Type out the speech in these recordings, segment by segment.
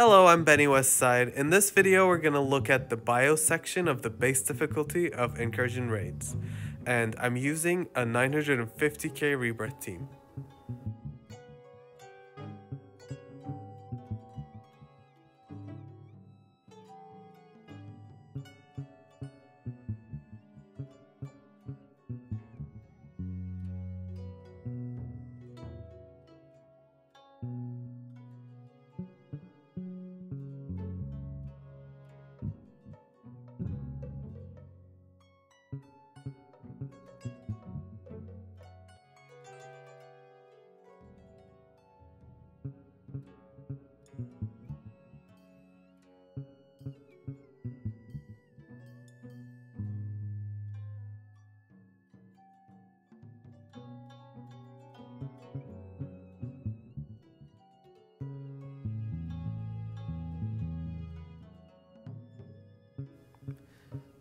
Hello, I'm Benny Westside. In this video, we're going to look at the Bio Section of the Base Difficulty of Incursion Raids. And I'm using a 950k Rebirth team.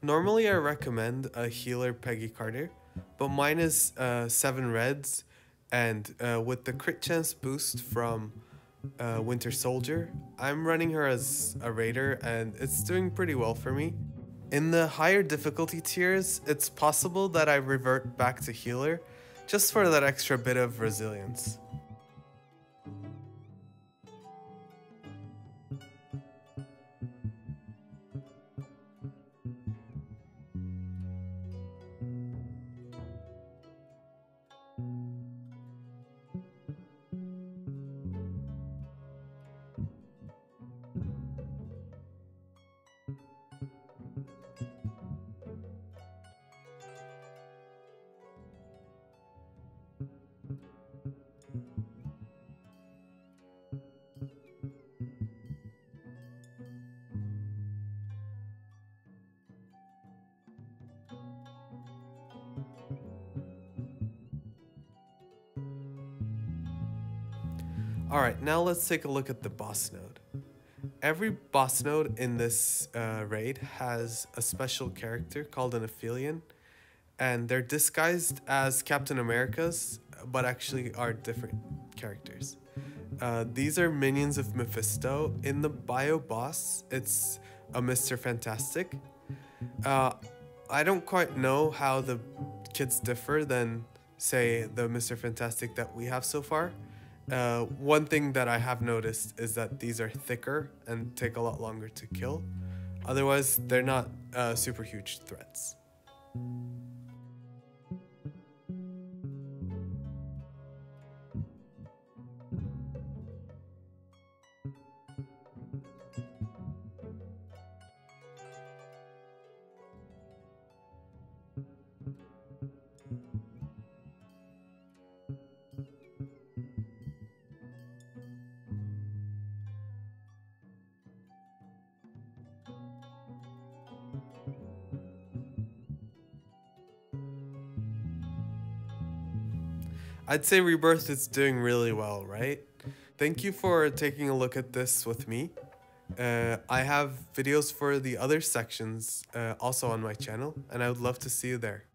Normally I recommend a healer Peggy Carter, but mine is 7 reds, and with the crit chance boost from Winter Soldier, I'm running her as a raider and it's doing pretty well for me. In the higher difficulty tiers, it's possible that I revert back to healer, just for that extra bit of resilience. Alright, now let's take a look at the boss node. Every boss node in this raid has a special character called an Aphelion, and they're disguised as Captain America's, but actually are different characters. These are minions of Mephisto. In the bio boss, it's a Mr. Fantastic. I don't quite know how the kits differ than, say, the Mr. Fantastic that we have so far. One thing that I have noticed is that these are thicker and take a lot longer to kill. Otherwise, they're not super huge threats. I'd say Rebirth is doing really well, right? Thank you for taking a look at this with me. I have videos for the other sections also on my channel, and I would love to see you there.